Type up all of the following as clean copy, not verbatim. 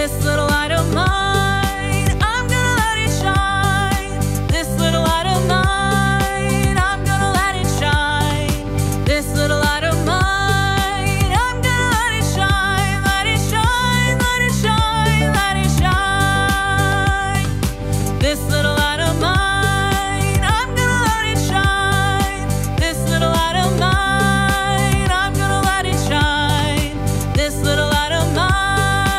This little light of mine, I'm gonna let it shine. This little light of mine, I'm gonna let it shine. This little light of mine, I'm gonna let it shine. Let it shine, let it shine, let it shine. This little light of mine. This little light of mine.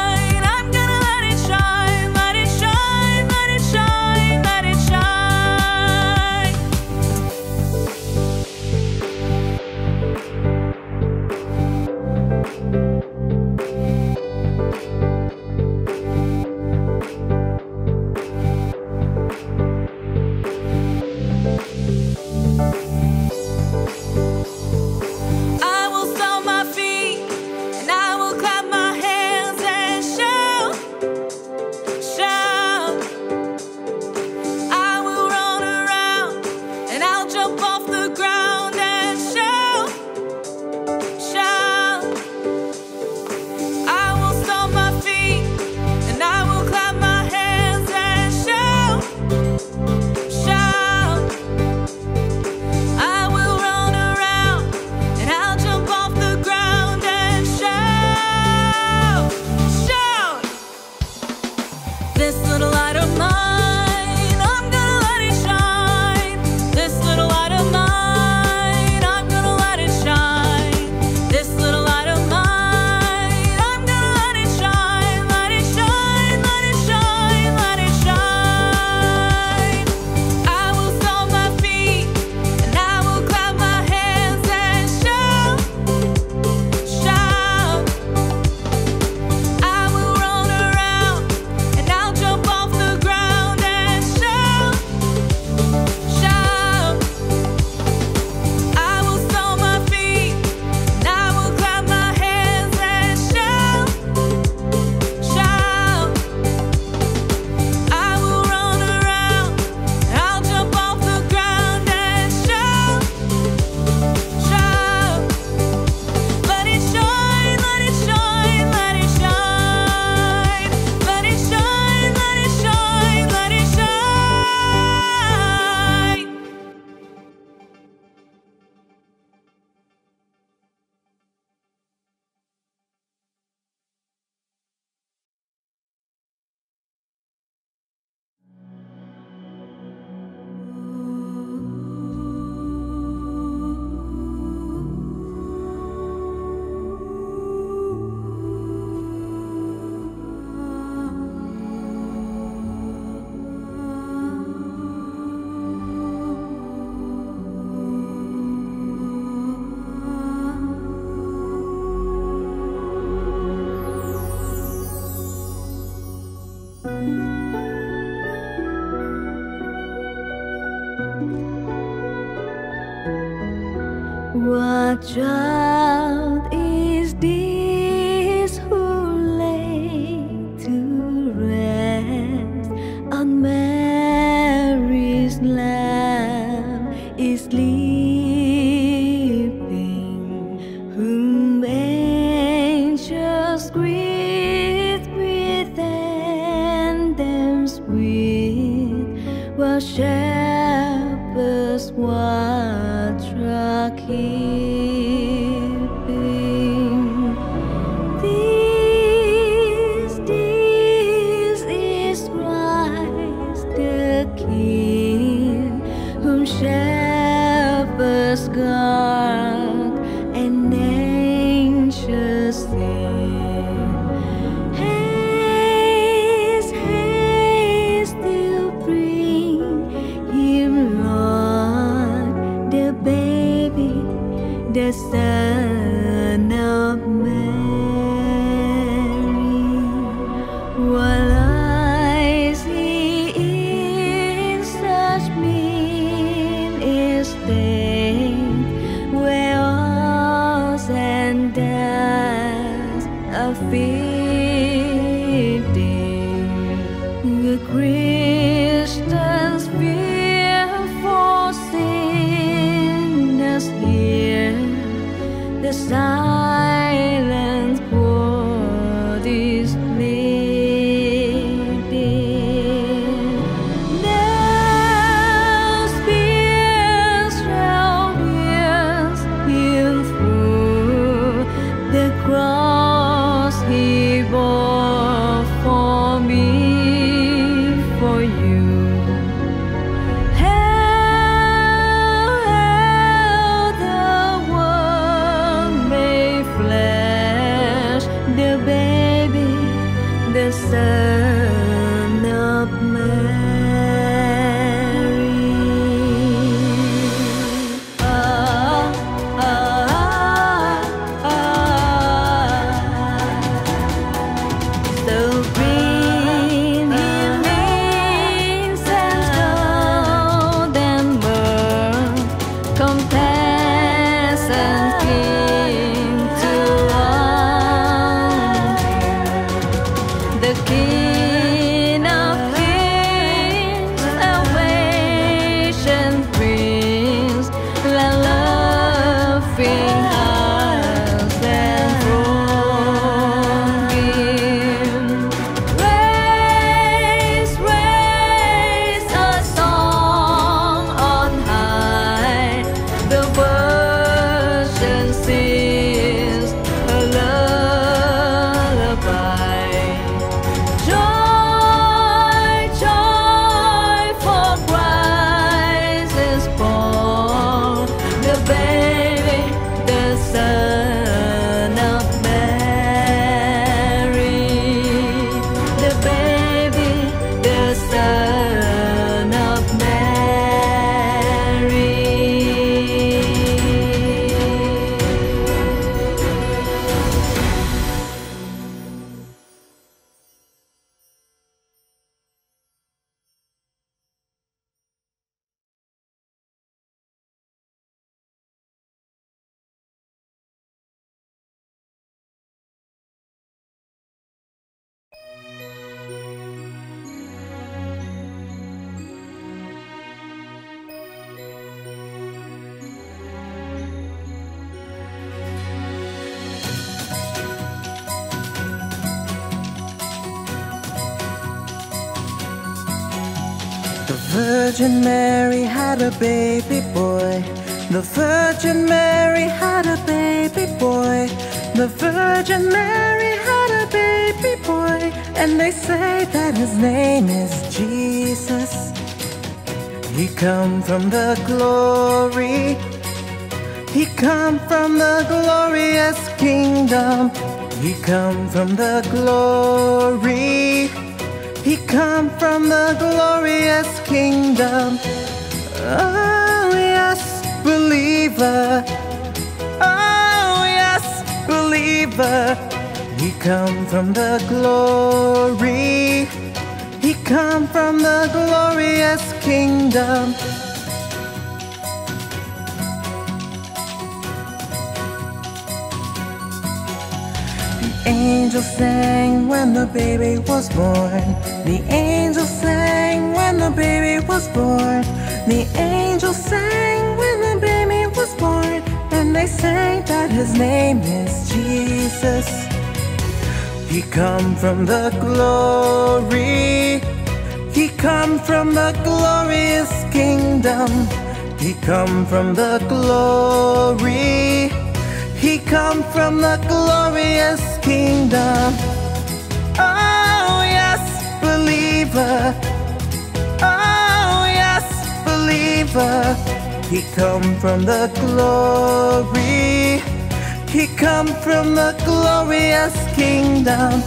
What child is this who lay to rest on Mary's lap is sleeping, whom angels greet with anthems sweet, while shepherds watch are keeping. This is Christ the King, whom shepherds guard and angels sing. Haste, haste to bring him, Lord, the baby. Son of Mary. So bring him names and gold and myrrh, compass and king. The King of Kings, a patient prince, the loving husband from him. Raise, raise a song on high, the Virgin sings a lullaby. The Virgin Mary had a baby boy. The Virgin Mary had a baby boy. The Virgin Mary had a baby boy, and they say that his name is Jesus. He come from the glory. He come from the glorious kingdom. He come from the glory. He come from the glorious kingdom. Oh yes, believer. Oh yes, believer. He come from the glory. He come from the glorious kingdom. The angels sang when the baby was born. The angels sang when the baby was born. The angels sang when the baby was born, and they sang that his name is Jesus. He come from the glory. He come from the glorious kingdom. He come from the glory. He come from the glorious kingdom. Oh yes, believer. Oh yes, believer. He come from the glory. He come from the glorious kingdom.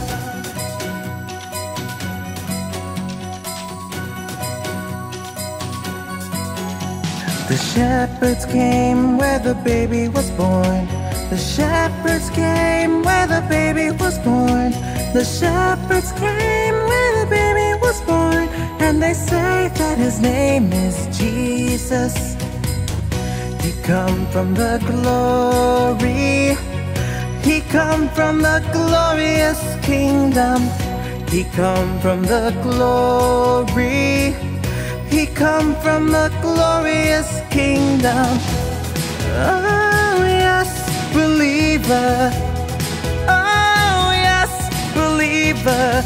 The shepherds came where the baby was born. The shepherds came where the baby was born. The shepherds came where the baby was born, and they say that his name is Jesus. He come from the glory. He come from the glorious kingdom. He come from the glory. He come from the glorious kingdom. Oh, believer, oh yes, believer.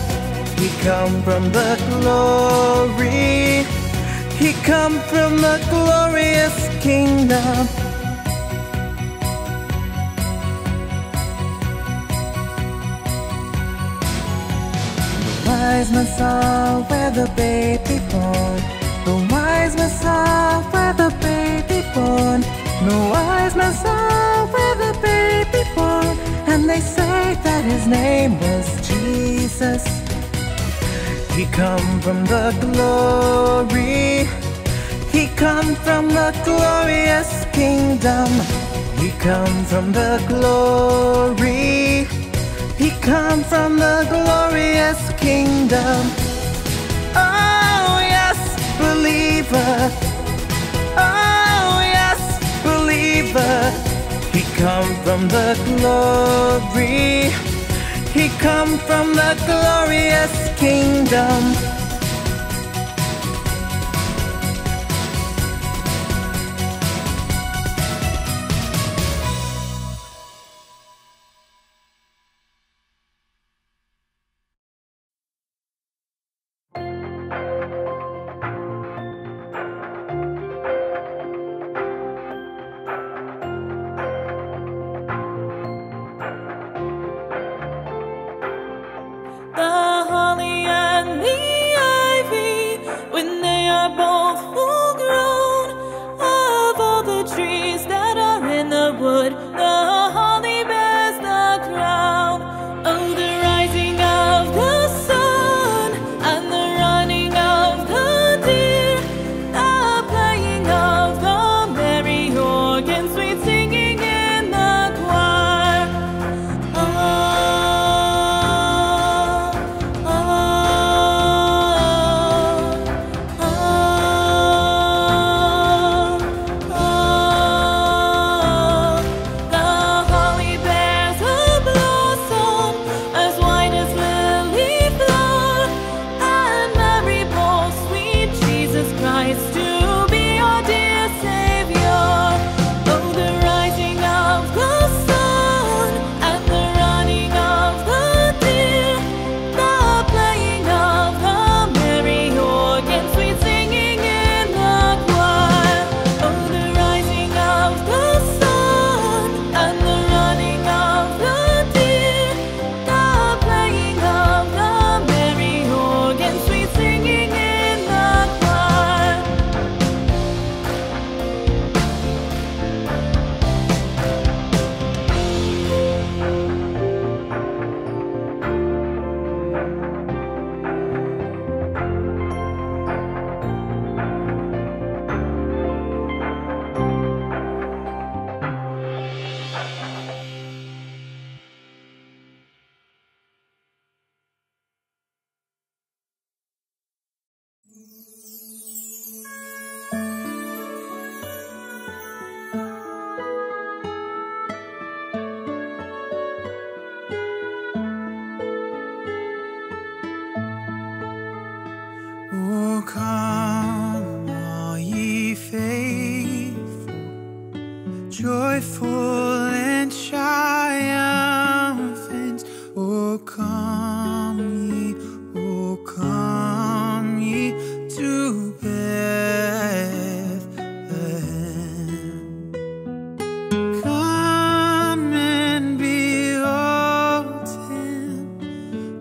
He come from the glory. He come from the glorious kingdom. The wise men saw where the baby born. The wise men saw where the baby born. The wise men saw where the baby born, and they say that his name was Jesus. He come from the glory. He come from the glorious kingdom. He come from the glory. He come from the glorious kingdom. Oh yes, believer. Oh yes, believer. He come from the glory. He come from the glorious kingdom.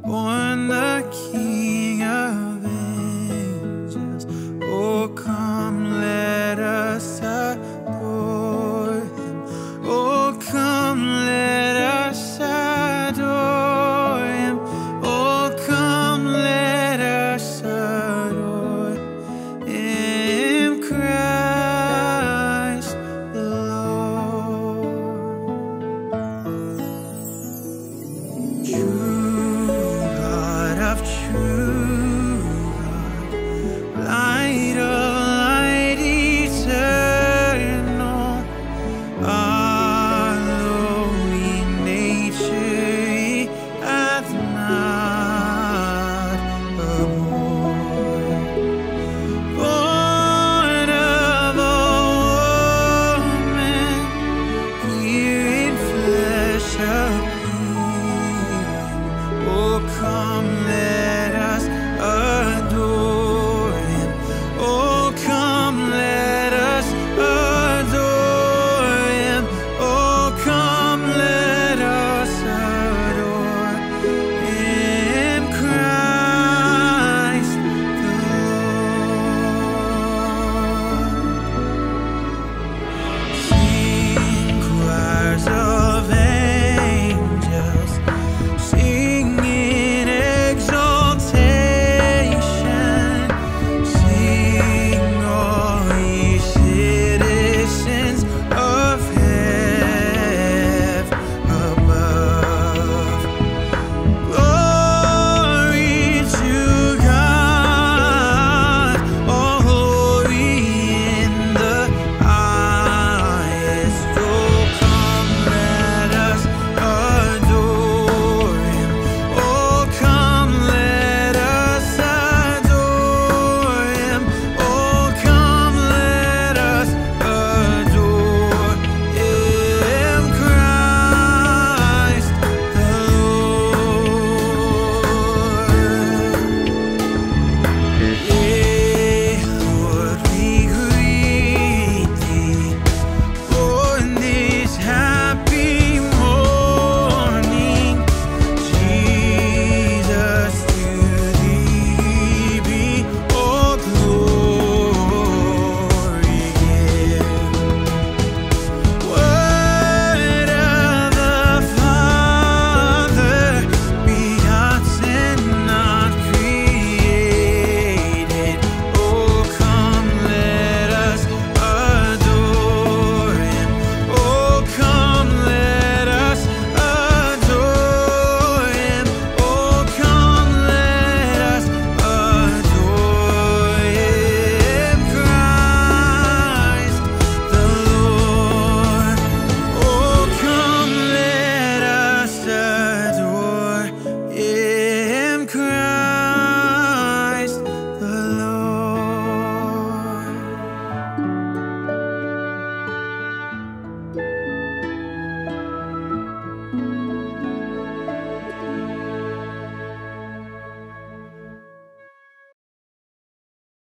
Born the king.